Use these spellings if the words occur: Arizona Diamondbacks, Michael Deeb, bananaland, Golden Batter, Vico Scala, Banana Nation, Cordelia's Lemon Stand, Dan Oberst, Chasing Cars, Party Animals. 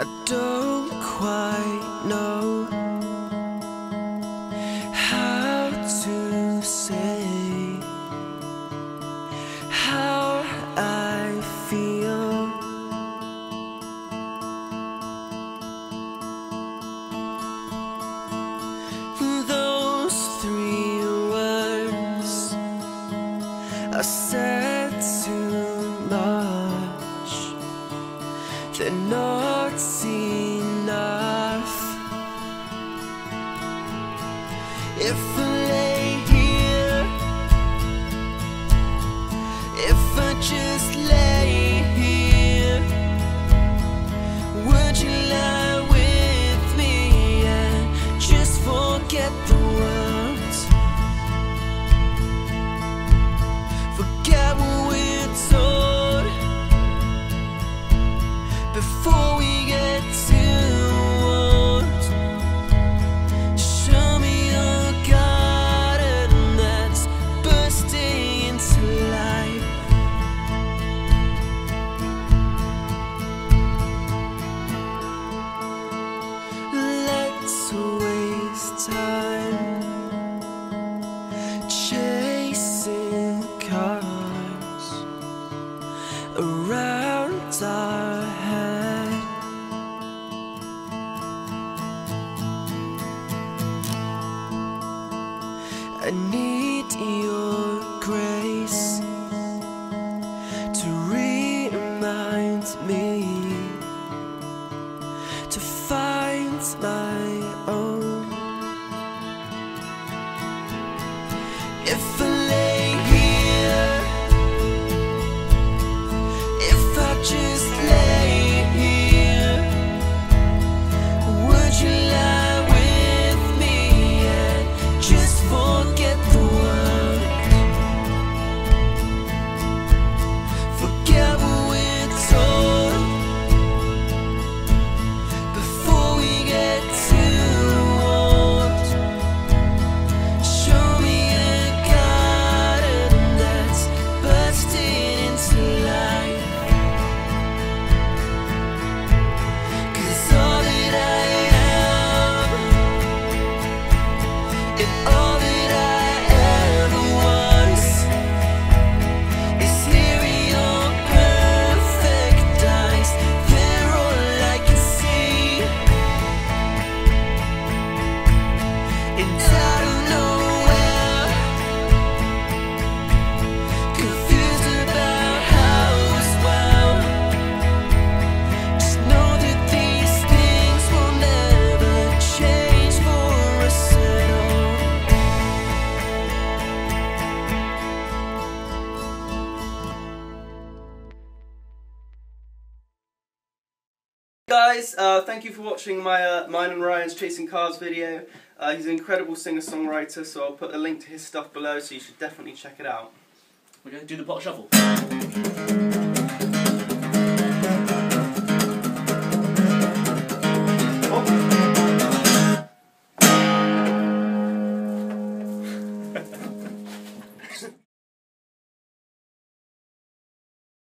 I don't quite know how to say how I feel. Those three words I said too much. They're not enough. If I lay here, if I just lay here, would you lie with me and just forget the world? Forget what we're told before we get to waste time chasing cars around our head. I need your grace to remind me to find my own. If I lay here, if I just lay here, would you lie with me and just forget the world? Forget what we're told before we get to. Guys, thank you for watching my mine and Ryan's Chasing Cars video. He's an incredible singer-songwriter, so I'll put a link to his stuff below, so you should definitely check it out. We're going to do the pot shuffle.